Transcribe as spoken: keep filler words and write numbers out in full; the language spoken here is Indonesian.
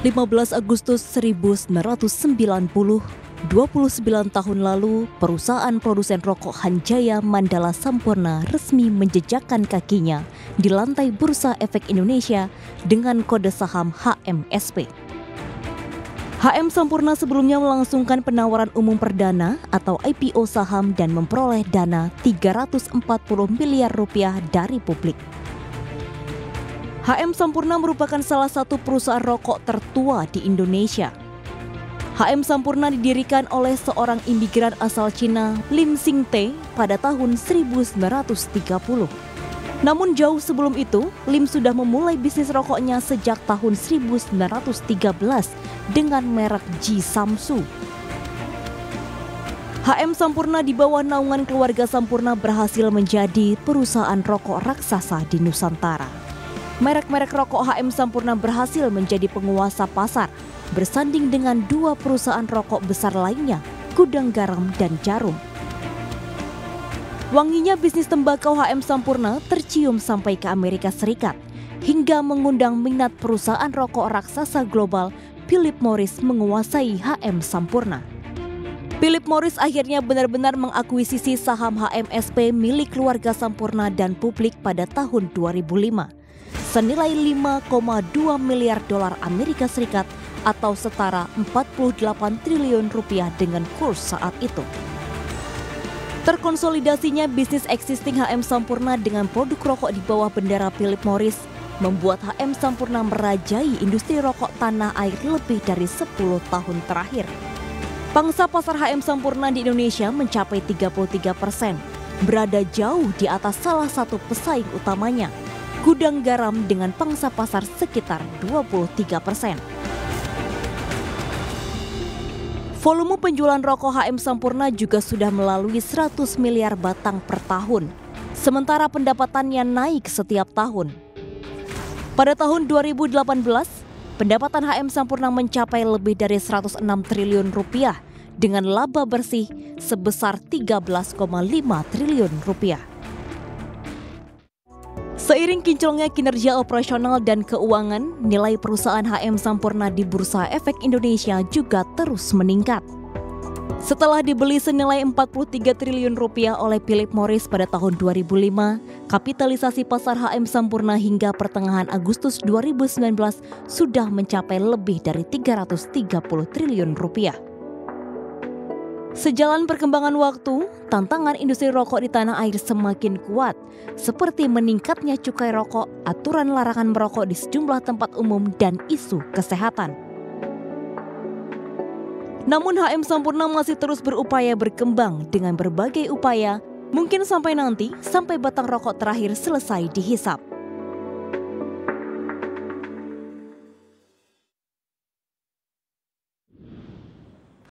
lima belas Agustus seribu sembilan ratus sembilan puluh, dua puluh sembilan tahun lalu, perusahaan produsen rokok Hanjaya Mandala Sampoerna resmi menjejakkan kakinya di lantai Bursa Efek Indonesia dengan kode saham H M S P. H M Sampoerna sebelumnya melangsungkan penawaran umum perdana atau I P O saham dan memperoleh dana tiga ratus empat puluh miliar rupiah dari publik. H M Sampoerna merupakan salah satu perusahaan rokok tertua di Indonesia. H M Sampoerna didirikan oleh seorang imigran asal Cina, Lim Sing Te, pada tahun seribu sembilan ratus tiga puluh. Namun jauh sebelum itu, Lim sudah memulai bisnis rokoknya sejak tahun seribu sembilan ratus tiga belas dengan merek Jisamsu. H M Sampoerna di bawah naungan keluarga Sampoerna berhasil menjadi perusahaan rokok raksasa di Nusantara. Merek-merek rokok H M Sampoerna berhasil menjadi penguasa pasar, bersanding dengan dua perusahaan rokok besar lainnya, Gudang Garam dan Jarum. Wanginya bisnis tembakau H M Sampoerna tercium sampai ke Amerika Serikat, hingga mengundang minat perusahaan rokok raksasa global Philip Morris menguasai H M Sampoerna. Philip Morris akhirnya benar-benar mengakuisisi saham H M S P milik keluarga Sampoerna dan publik pada tahun dua ribu lima, senilai lima koma dua miliar dolar Amerika Serikat atau setara empat puluh delapan triliun rupiah dengan kurs saat itu. Terkonsolidasinya bisnis existing H M Sampoerna dengan produk rokok di bawah bendera Philip Morris membuat H M Sampoerna merajai industri rokok tanah air lebih dari sepuluh tahun terakhir. Pangsa pasar H M Sampoerna di Indonesia mencapai tiga puluh tiga persen, berada jauh di atas salah satu pesaing utamanya, Gudang Garam, dengan pangsa pasar sekitar dua puluh tiga persen. Volume penjualan rokok H M Sampoerna juga sudah melalui seratus miliar batang per tahun, sementara pendapatannya naik setiap tahun. Pada tahun dua ribu delapan belas, pendapatan H M Sampoerna mencapai lebih dari seratus enam triliun rupiah dengan laba bersih sebesar tiga belas koma lima triliun rupiah. Seiring kinclongnya kinerja operasional dan keuangan, nilai perusahaan H M Sampoerna di Bursa Efek Indonesia juga terus meningkat. Setelah dibeli senilai empat puluh tiga triliun rupiah oleh Philip Morris pada tahun dua ribu lima, kapitalisasi pasar H M Sampoerna hingga pertengahan Agustus dua ribu sembilan belas sudah mencapai lebih dari tiga ratus tiga puluh triliun rupiah. Sejalan perkembangan waktu, tantangan industri rokok di tanah air semakin kuat, seperti meningkatnya cukai rokok, aturan larangan merokok di sejumlah tempat umum, dan isu kesehatan. Namun H M Sampoerna masih terus berupaya berkembang dengan berbagai upaya, mungkin sampai nanti, sampai batang rokok terakhir selesai dihisap.